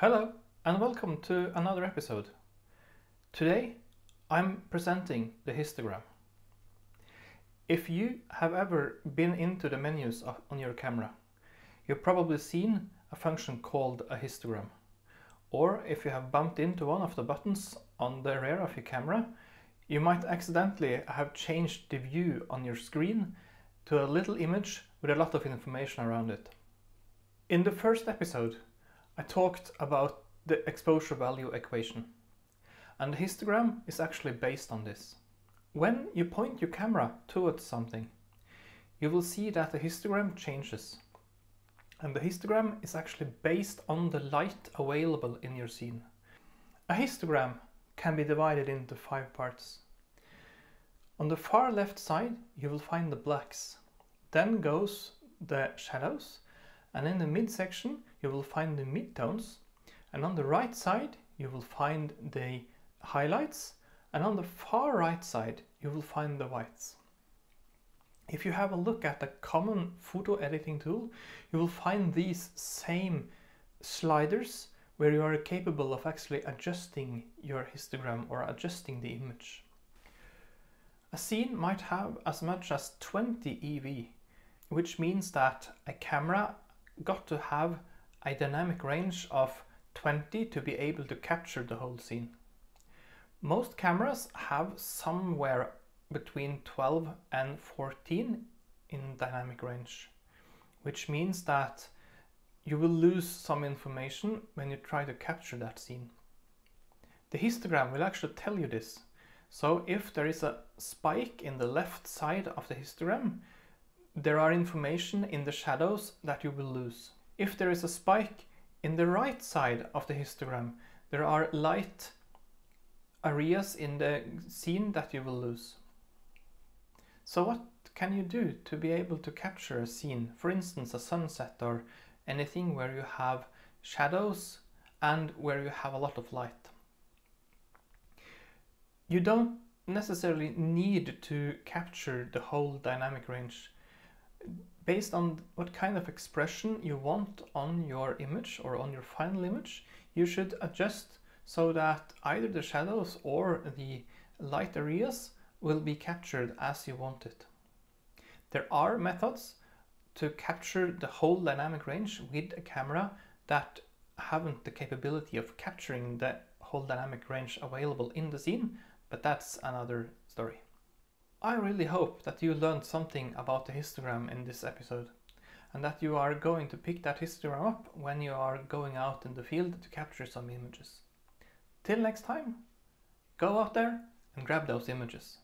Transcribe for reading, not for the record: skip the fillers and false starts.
Hello and welcome to another episode. Today I'm presenting the histogram. If you have ever been into the menus on your camera, you've probably seen a function called a histogram. Or if you have bumped into one of the buttons on the rear of your camera, you might accidentally have changed the view on your screen to a little image with a lot of information around it. In the first episode, I talked about the exposure value equation, and the histogram is actually based on this. When you point your camera towards something, you will see that the histogram changes, and the histogram is actually based on the light available in your scene. A histogram can be divided into 5 parts. On the far left side you will find the blacks, then goes the shadows, and in the midsection you will find the midtones, and on the right side you will find the highlights, and on the far right side you will find the whites. If you have a look at the common photo editing tool, you will find these same sliders where you are capable of actually adjusting your histogram or adjusting the image. A scene might have as much as 20 EV, which means that a camera got to have a dynamic range of 20 to be able to capture the whole scene. Most cameras have somewhere between 12 and 14 in dynamic range, which means that you will lose some information when you try to capture that scene. The histogram will actually tell you this, so if there is a spike in the left side of the histogram, there are information in the shadows that you will lose. If there is a spike in the right side of the histogram, there are light areas in the scene that you will lose. So what can you do to be able to capture a scene, for instance a sunset or anything where you have shadows and where you have a lot of light? You don't necessarily need to capture the whole dynamic range. Based on what kind of expression you want on your image or on your final image, you should adjust so that either the shadows or the light areas will be captured as you want it. There are methods to capture the whole dynamic range with a camera that haven't the capability of capturing the whole dynamic range available in the scene, but that's another story. I really hope that you learned something about the histogram in this episode, and that you are going to pick that histogram up when you are going out in the field to capture some images. Till next time, go out there and grab those images.